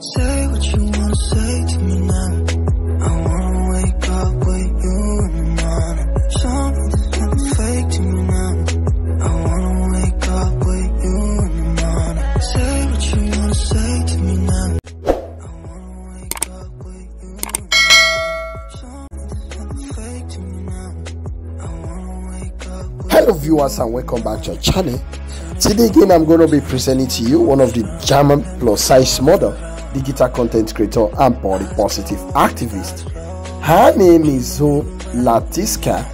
Say what you wanna say to me now. I wanna wake up with you in the morning. Something that's not fake to me now. I wanna wake up with you in the morning. Say what you wanna say to me now. I wanna wake up with you in the morning. Something that's not fake to me now. I wanna wake up with you. Hello viewers and welcome back to our channel. Today again I'm going to be presenting to you one of the German plus size model, digital content creator and body positive activist. Her name is Zoe Laetizia.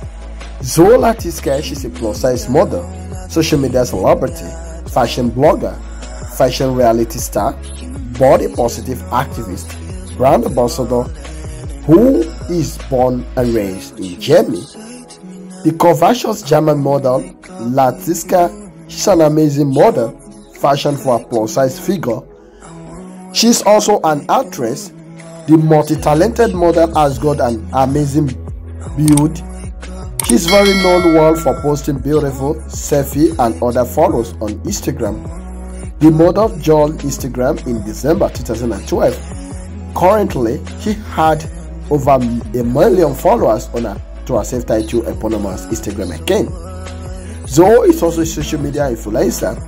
Zoe Laetizia, she's a plus size model, social media celebrity, fashion blogger, fashion reality star, body positive activist, brand ambassador, who is born and raised in Germany. The conversational German model Laetizia, she's an amazing model, fashioned for a plus-size figure. She's also an actress. The multi-talented model has got an amazing build. She's very known world for posting beautiful selfie and other photos on Instagram. The model joined Instagram in December 2012. Currently, she had over a million followers on her self-titled eponymous Instagram account. Zoe is also a social media influencer.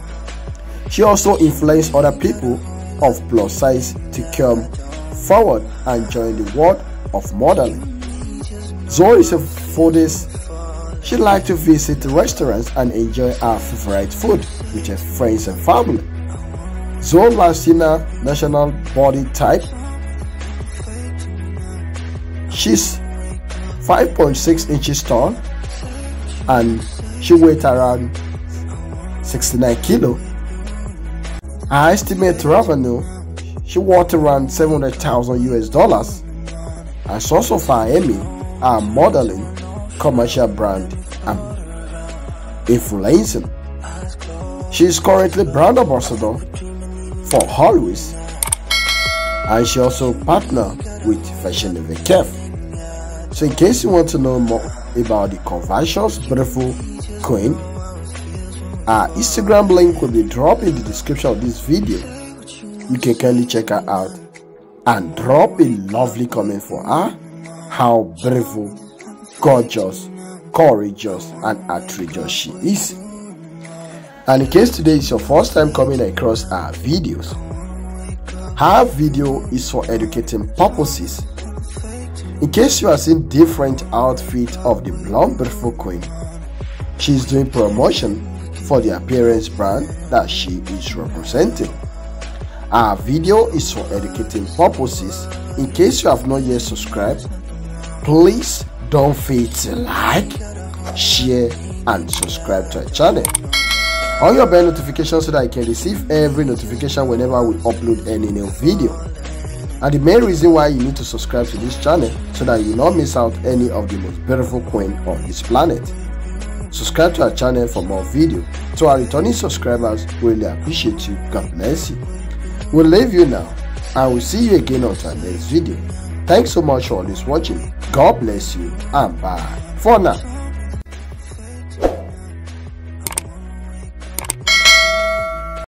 She also influenced other people of plus size to come forward and join the world of modeling. Zoe is a foodie. She likes to visit restaurants and enjoy her favorite food with her friends and family. Zoe Latina national body type. She's 5.6 inches tall and she weighs around 69 kilo. Her estimate revenue, she worth around $700,000 US. Her source of her aiming are modeling, commercial brand, and influencing. She is currently brand ambassador for Always, and she also partner with Fashion with Kev. So in case you want to know more about the conversational beautiful queen, our Instagram link will be dropped in the description of this video. You can kindly check her out and drop a lovely comment for her, how beautiful, gorgeous, courageous and outrageous she is. And in case today is your first time coming across our videos, her video is for educating purposes. In case you are seeing different outfits of the blonde beautiful queen, she is doing promotion for the appearance brand that she is representing. Our video is for educating purposes. In case you have not yet subscribed, please don't fail to like, share and subscribe to our channel. On your bell notification so that I can receive every notification whenever we upload any new video. And the main reason why you need to subscribe to this channel so that you not miss out any of the most beautiful queen on this planet. Subscribe to our channel for more videos. To our returning subscribers, we really appreciate you. God bless you. We'll leave you now and we'll see you again on our next video. Thanks so much for always watching. God bless you and bye for now.